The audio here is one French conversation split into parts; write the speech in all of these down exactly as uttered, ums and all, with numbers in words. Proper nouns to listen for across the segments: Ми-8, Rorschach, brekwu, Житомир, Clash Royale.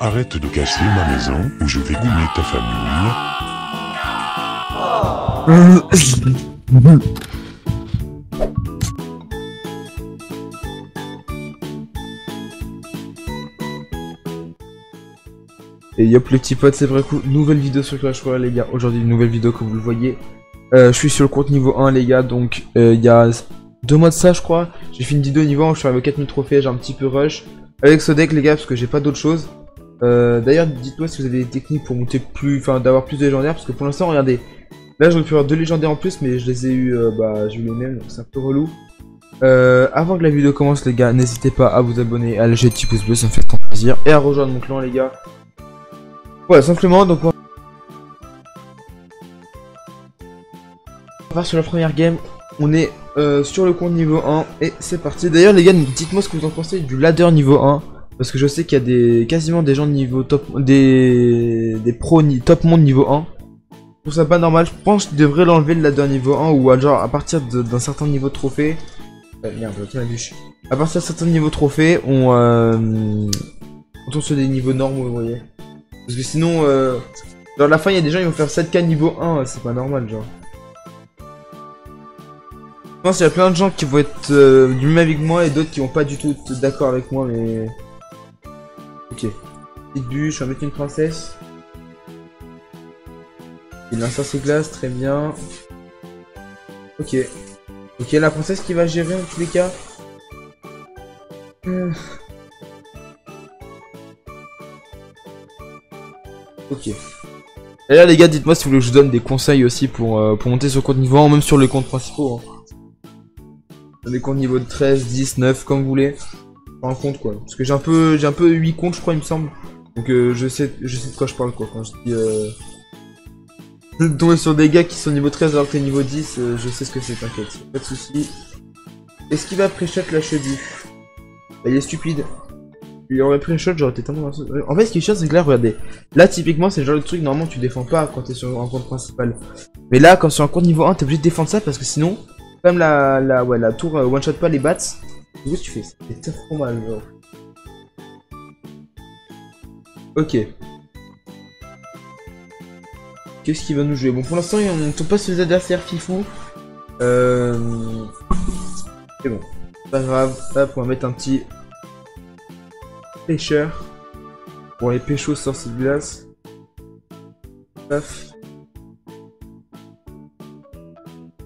Arrête de casser ma maison ou je vais goumer ta famille. Et yop les petits potes, c'est brekwu, nouvelle vidéo sur Clash Royale les gars. Aujourd'hui une nouvelle vidéo comme vous le voyez. Euh, je suis sur le compte niveau un les gars, donc il euh, y a deux mois de ça je crois. J'ai fait une vidéo niveau un, je suis arrivé aux quatre mille trophées, j'ai un petit peu rush avec ce deck les gars parce que j'ai pas d'autre chose. Euh, D'ailleurs dites-moi si vous avez des techniques pour monter plus, enfin d'avoir plus de légendaires, parce que pour l'instant regardez. Là j'aurais pu avoir deux légendaires en plus mais je les ai eu, euh, bah j'ai eu les mêmes donc c'est un peu relou. Euh, avant que la vidéo commence les gars, n'hésitez pas à vous abonner, à lâcher le petit pouce bleu, ça me fait tant plaisir, et à rejoindre mon clan les gars. Voilà, simplement, donc on va voir sur la première game, on est euh, sur le compte niveau un, et c'est parti. D'ailleurs les gars, dites-moi ce que vous en pensez du ladder niveau un, parce que je sais qu'il y a des quasiment des gens de niveau top, des, des pros top monde niveau un. Je trouve ça pas normal, je pense que je devrais l'enlever le ladder niveau un, ou à, genre à partir d'un certain niveau de trophée, euh, merde, tiens la bûche. À partir d'un certain niveau de trophée, on, euh, on tombe sur des niveaux normaux, vous voyez. Parce que sinon, euh, genre la fin, il y a des gens qui vont faire sept K niveau un, c'est pas normal, genre. Je pense qu'il y a plein de gens qui vont être euh, du même avis que moi et d'autres qui vont pas du tout être d'accord avec moi, mais. Ok. Petite bûche, on va mettre une princesse. Il a un sous glace, très bien. Ok. Ok, la princesse qui va gérer en tous les cas. Mmh. Ok. D'ailleurs les gars, dites-moi si vous voulez que je vous donne des conseils aussi pour, euh, pour monter sur le compte niveau un, même sur les comptes principaux. Hein. Les comptes niveau de treize, dix, neuf, comme vous voulez. Enfin, un compte quoi. Parce que j'ai un peu j'ai un peu huit comptes je crois il me semble. Donc euh, je sais je sais de quoi je parle quoi. Quand je dis euh... je vais tomber sur des gars qui sont niveau treize alors que t'es niveau dix, euh, je sais ce que c'est, t'inquiète. Pas de soucis. Est-ce qu'il va pré-shot la cheville? Bah, il est stupide. Il aurait pris un shot, j'aurais été tellement. En fait, ce qui est chiant, c'est que là, regardez. Là, typiquement, c'est le genre de truc, normalement, tu défends pas quand t'es sur un compte principal. Mais là, comme sur un compte niveau un, t'es obligé de défendre ça parce que sinon, comme la, la, ouais, la tour euh, one shot pas les bats, du coup, tu fais. C'est trop mal, genre. Ok. Qu'est-ce qu'il va nous jouer? Bon, pour l'instant, on ne tombe pas sur les adversaires fifou. Euh. C'est bon. Pas grave. Hop, on va mettre un petit. Pêcheur. Bon, les péchos sur cette glace. Paf. On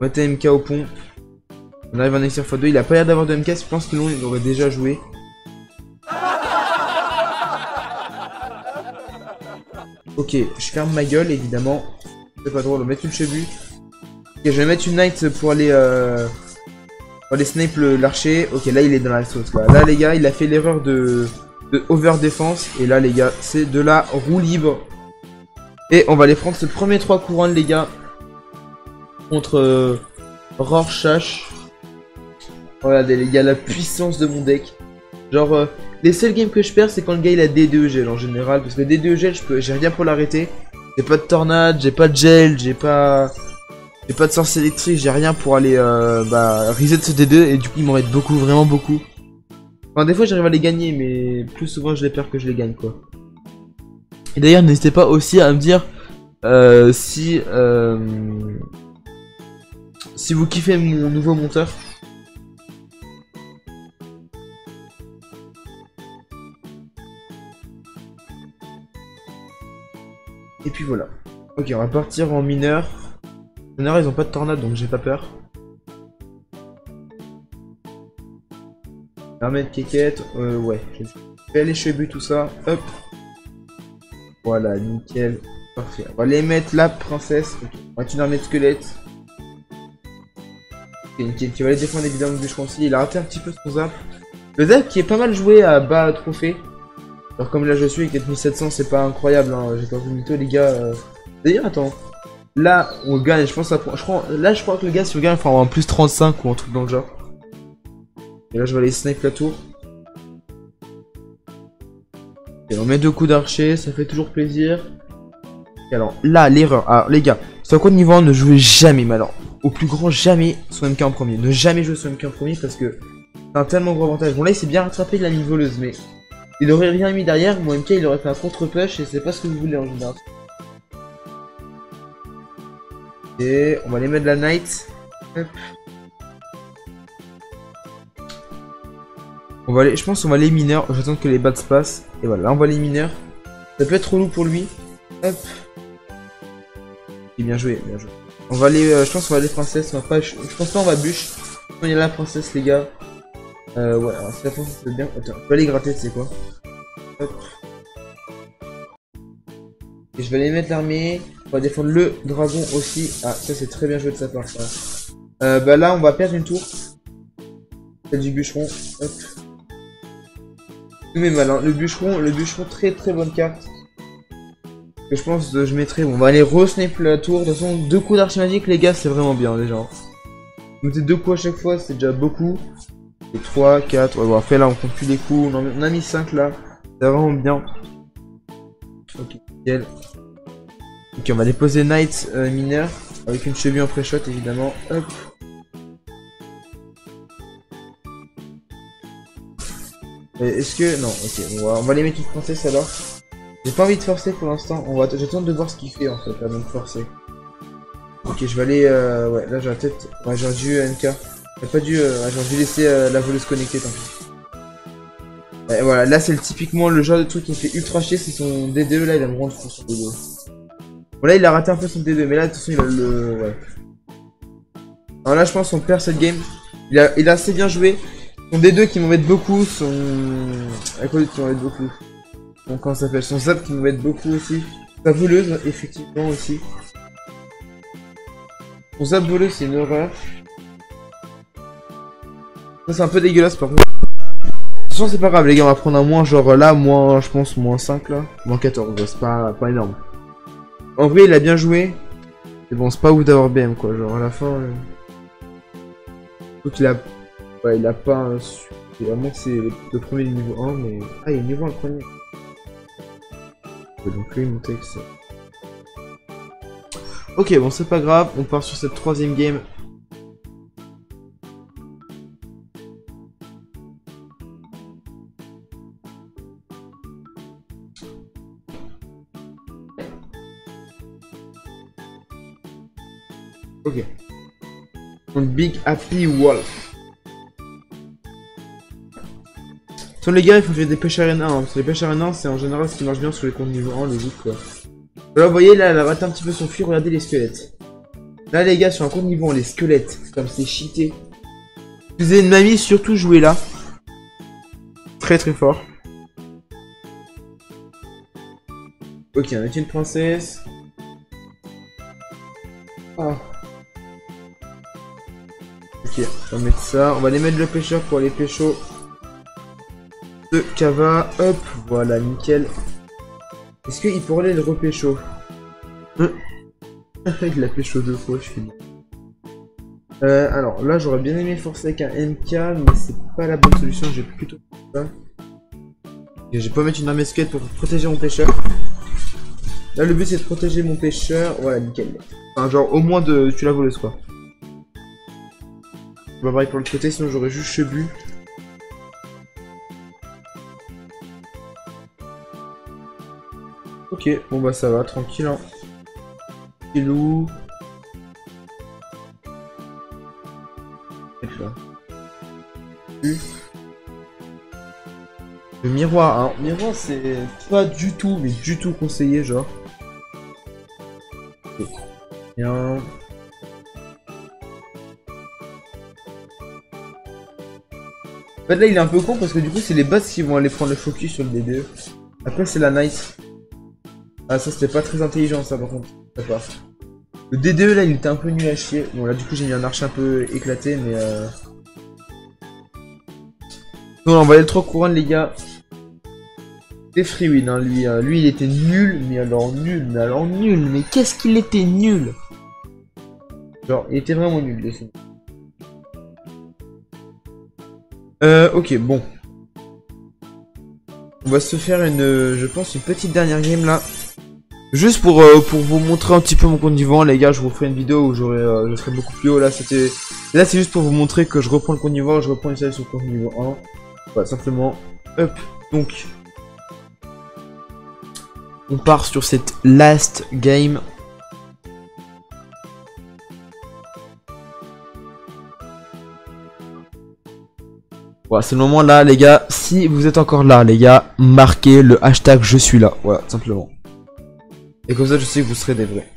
va mettre un M K au pont. On arrive à un extérieur fois deux. Il a pas l'air d'avoir de M K. Je pense que non, il aurait déjà joué. Ok, je ferme ma gueule évidemment. C'est pas drôle. On va mettre une chevue. Ok, je vais mettre une knight pour aller. Euh... Pour aller snipe l'archer. Ok, là il est dans la sauce quoi. Là les gars, il a fait l'erreur de. De over défense, et là les gars c'est de la roue libre et on va aller prendre ce premier trois couronnes les gars contre euh, Rorschach. Regardez les gars la puissance de mon deck, genre euh, les seuls games que je perds c'est quand le gars il a D deux E gel en général, parce que D deux E gel je peux, j'ai rien pour l'arrêter, j'ai pas de tornade, j'ai pas de gel, j'ai pas j'ai pas de sorce électrique, j'ai rien pour aller euh, bah, reset ce D deux et du coup il m'embête beaucoup, vraiment beaucoup. Enfin, des fois j'arrive à les gagner, mais plus souvent je les perds que je les gagne quoi. Et d'ailleurs n'hésitez pas aussi à me dire euh, si euh, si vous kiffez mon nouveau monteur. Et puis voilà. Ok, on va partir en mineur. Mineur ils ont pas de tornade donc j'ai pas peur. Armée Kékette, euh, ouais, je vais aller chez but tout ça, hop. Voilà, nickel, parfait. On va aller mettre la princesse, okay. On va mettre une armée de squelettes. Okay, nickel, qui va aller défendre évidemment du conseil. Il a raté un petit peu son zap. Le zap qui est pas mal joué à bas trophée. Alors comme là je suis, avec quatre mille sept cents c'est pas incroyable, hein. J'ai perdu le mytho les gars. Euh... D'ailleurs attends, là on gagne, je pense à... je crois... là je crois que le gars si on gagne, il faut avoir un plus trente-cinq ou un truc dans le genre. Et là je vais aller snipe la tour. Et on met deux coups d'archer, ça fait toujours plaisir. Et alors là l'erreur, alors les gars, sur un compte niveau un ne jouez jamais, mais alors au plus grand jamais son M K en premier. Ne jamais jouer son M K en premier parce que c'est un tellement gros avantage. Bon là il s'est bien rattrapé de la niveauleuse mais Il aurait rien mis derrière, mon M K il aurait fait un contre-push et c'est pas ce que vous voulez en général. Et on va les mettre de la Knight. Hop. On va aller, je pense qu'on va les mineurs, j'attends que les bats se passent. Et voilà, là on va les mineurs. Ça peut être relou pour lui. Hop. Et bien joué, bien joué. On va aller, euh, je pense qu'on va aller princesse, on va pas, je, je pense pas on va bûche. On est là princesse les gars. Euh ouais, alors si la princesse c'est bien. Attends, je vais aller gratter, tu sais quoi. Hop. Et je vais aller mettre l'armée. On va défendre le dragon aussi. Ah ça c'est très bien joué de sa part ça. Euh, bah là on va perdre une tour. C'est du bûcheron. Hop. Mais malin, le bûcheron, le bûcheron très très bonne carte. Que je pense que je mettrai. Bon, on va aller re-snap la tour. De toute façon, deux coups d'archi magique, les gars, c'est vraiment bien déjà. Mettez deux coups à chaque fois, c'est déjà beaucoup. Et trois, quatre. Ouais, bon, après là, on compte plus les coups. On, en, on a mis cinq là. C'est vraiment bien. Ok, nickel. Ok, on va déposer Knight euh, mineur. Avec une cheville en pré-shot évidemment. Hop. Est-ce que... Non, ok, on va, on va les mettre une princesse alors. J'ai pas envie de forcer pour l'instant, on va... j'attends de voir ce qu'il fait en fait, avant de forcer. Ok, je vais aller... Euh... Ouais, là j'aurais peut-être... Ouais, j'aurais dû euh, M K. J'aurais pas dû... Euh... J'aurais dû laisser euh, la voleuse connectée, tant pis. Et voilà, là c'est typiquement le genre de truc qui me fait ultra chier, c'est son D deux, là il va me rendre fou son D deux. Bon là il a raté un peu son D deux, mais là de toute façon il va le... Ouais. Alors là je pense qu'on perd cette game. Il a, il a assez bien joué. Son D deux qui m'embête beaucoup, son... À quoi qui m'embête beaucoup. Donc comment ça s'appelle, son zap qui m'embête beaucoup aussi. Sa voleuse, effectivement aussi. Son zap voleuse c'est une horreur. Ça c'est un peu dégueulasse par contre. De toute façon c'est pas grave les gars, on va prendre un moins genre là, moins je pense, moins cinq là. Moins quatorze, c'est pas, pas énorme. En vrai il a bien joué. Mais bon c'est pas ouf d'avoir B M quoi, genre à la fin... Euh... Faut qu'il a... Ouais, il a pas un... Vraiment c'est le premier du niveau un mais... Ah il est niveau un le premier. Donc lui monter avec ça. Ok bon c'est pas grave, on part sur cette troisième game. Ok. On Big Happy Wolf. Sur les gars, il faut faire des pêches arena un, hein, parce que les pêches arena un c'est en général ce qui marche bien sur les comptes niveau un, logique quoi. Là vous voyez, là elle a raté un petit peu son fuir, regardez les squelettes. Là les gars, sur un compte niveau un, les squelettes, comme c'est cheaté. Si vous avez une mamie, surtout jouez là. Très très fort. Ok, on a une princesse. Ah. Ok, on va mettre ça, on va aller mettre le pêcheur pour aller pécho. De Kava, hop, voilà, nickel. Est-ce qu'il pourrait aller le repêcho? euh. Il l'a pêcho deux fois, je suis dit. Euh, alors là, j'aurais bien aimé forcer avec un M K, mais c'est pas la bonne solution. J'ai plutôt ça. Et je peux mettre une armée squelette pour protéger mon pêcheur. Là, le but c'est de protéger mon pêcheur. Voilà, nickel. Enfin, genre au moins de tu la voleuse quoi. Bah, pareil pour le côté, sinon j'aurais juste chebu. Ok, bon bah ça va, tranquille hein. C'est lourd. Le miroir, hein. Le miroir c'est pas du tout, mais du tout conseillé genre. Okay. Bien. En fait là il est un peu con parce que du coup c'est les bots qui vont aller prendre le focus sur le D deux. Après c'est la Knight. Ah ça c'était pas très intelligent ça par contre, pas. Le D deux là il était un peu nul à chier, bon là du coup j'ai mis un archer un peu éclaté mais euh... Non là, on va aller le trois couronnes les gars. C'est free win hein, lui, hein. Lui il était nul, mais alors nul, mais alors nul, mais qu'est-ce qu'il était nul. Genre il était vraiment nul dessus. Euh ok bon. On va se faire une, je pense une petite dernière game là. Juste pour, euh, pour vous montrer un petit peu mon compte du vent, les gars, je vous ferai une vidéo où j'aurai, euh, je serai beaucoup plus haut, là c'était... Là c'est juste pour vous montrer que je reprends le compte du vent, je reprends une série sur le compte niveau un. Voilà, simplement, hop, donc, On part sur cette last game. Voilà, c'est le moment là, les gars. Si vous êtes encore là, les gars, marquez le hashtag je suis là. Voilà, simplement. Et comme ça, je sais que vous serez des vrais.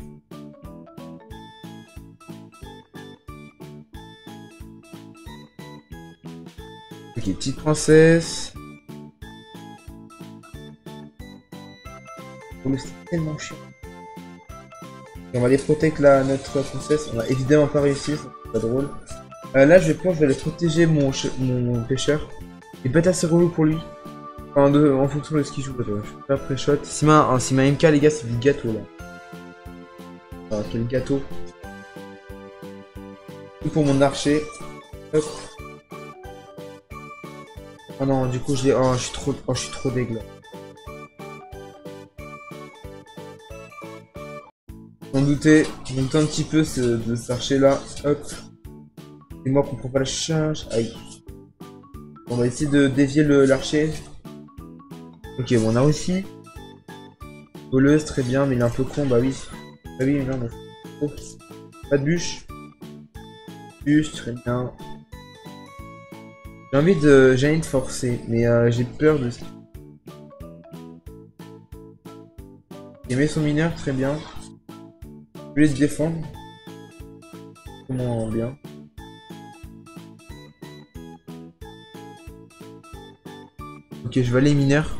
Ok, petite princesse. Oh, mais c'est tellement chiant. Et on va les protéger là, notre princesse. On va évidemment pas réussir, c'est pas drôle. Euh, là, je pense que je vais aller protéger mon, mon pêcheur. Il peut être assez relou pour lui. Enfin, de, en fonction de ce qu'il joue. Je vais faire pré-shot. Si ma, si ma M K, les gars, c'est du gâteau là. Enfin, quel gâteau. Tout pour mon archer. Hop. Oh non, du coup, je l'ai. Oh, je suis trop, oh, je suis trop dégueu. J'en doutais. J'en doutais un petit peu ce, de cet archer là. Hop. Et moi, qu'on prend pas la charge. Aïe. On va essayer de dévier l'archer. Ok, bon, on a réussi. Voleuse, très bien, mais il est un peu con, bah oui. Bah oui, non, mais... oh. Pas de bûche. Bûche, très bien. J'ai envie de... J'ai envie de forcer, mais euh, j'ai peur de... Il met son mineur, très bien. Je vais laisser défendre. Comment bien. Ok, je vais aller mineur.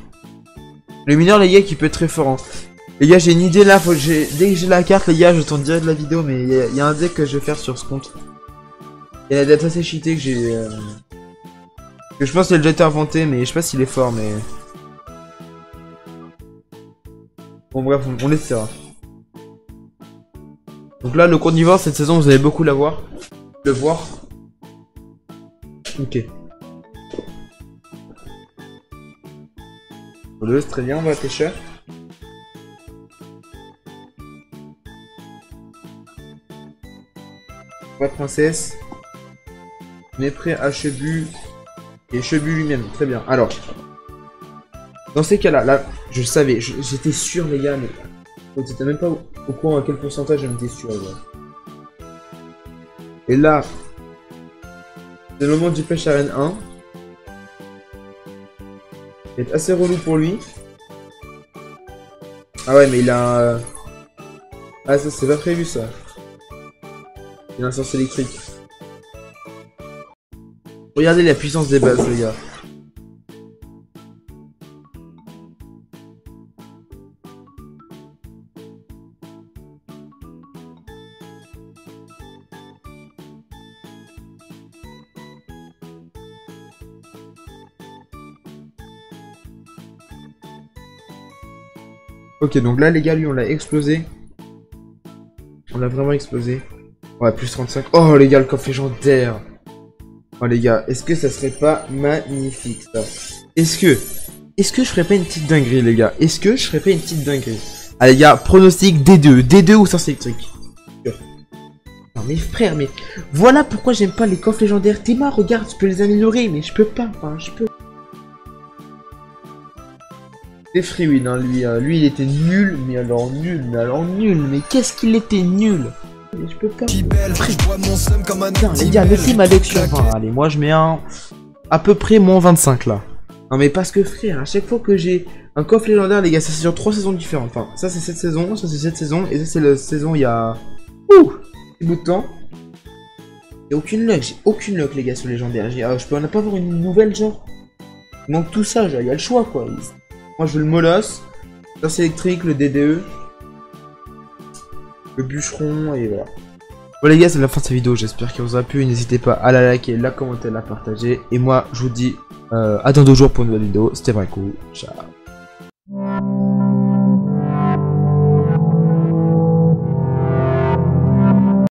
Le mineur, les gars, qui peut être très fort. Hein. Les gars, j'ai une idée là. Faut que j'ai... Dès que j'ai la carte, les gars, je t'en dirai de la vidéo. Mais il y, y a un deck que je vais faire sur ce compte. Il y a la date assez cheatée que j'ai. Euh... Que je pense qu'il a déjà été inventé. Mais je sais pas s'il est fort. Mais. Bon, bref, on, on essaiera. Donc là, le compte du voir cette saison, vous allez beaucoup la voir. Le voir. Ok. Très bien, on va pêcher. On va princesse. On est prêt à Chebu. Et Chebu lui-même, très bien. Alors, dans ces cas-là, là, je savais, j'étais sûr, les gars, mais vous n'étiez même pas au, au courant à quel pourcentage j'en étais sûr. Ouais. Et là, c'est le moment du pêche arène un. C'est assez relou pour lui. Ah ouais, mais il a un... Ah ça c'est pas prévu ça. Il a un sens électrique. Regardez la puissance des bases, les gars. Ok, donc là les gars, lui on l'a explosé. On l'a vraiment explosé. Ouais, plus trente-cinq. Oh les gars, le coffre légendaire. Oh les gars, est-ce que ça serait pas magnifique ça? Est-ce que... Est-ce que je ferais pas une petite dinguerie, les gars? Est-ce que je ferais pas une petite dinguerie? Ah les gars, pronostic D deux. D deux ou sens électrique? Non mais frère, mais... Voilà pourquoi j'aime pas les coffres légendaires. Théma, regarde, tu peux les améliorer, mais je peux pas, enfin, je peux... C'est free win, hein, lui, hein. Lui il était nul, mais alors nul, mais alors nul, mais qu'est-ce qu'il était nul. Mais je peux pas... Putain, les gars, mettez-moi avec sur vingt, allez, moi je mets un... à peu près moins vingt-cinq, là. Non mais parce que frère, à chaque fois que j'ai un coffre légendaire, les gars, ça c'est sur trois saisons différentes. Enfin, ça c'est cette saison, ça c'est cette saison, et ça c'est la saison il y a... Ouh, petit bout de temps. J'ai aucune luck, j'ai aucune luck, les gars, sur légendaire. Euh, je peux en pas avoir une nouvelle, genre. Il manque tout ça, genre, il y a le choix, quoi. Moi je veux le molosse, sens électrique, le D D E, le bûcheron et voilà. Bon les gars, c'est la fin de cette vidéo, j'espère qu'elle vous aura plu. N'hésitez pas à la liker, la commenter, la partager. Et moi je vous dis euh, à dans deux jours pour une nouvelle vidéo. C'était brekwu, ciao.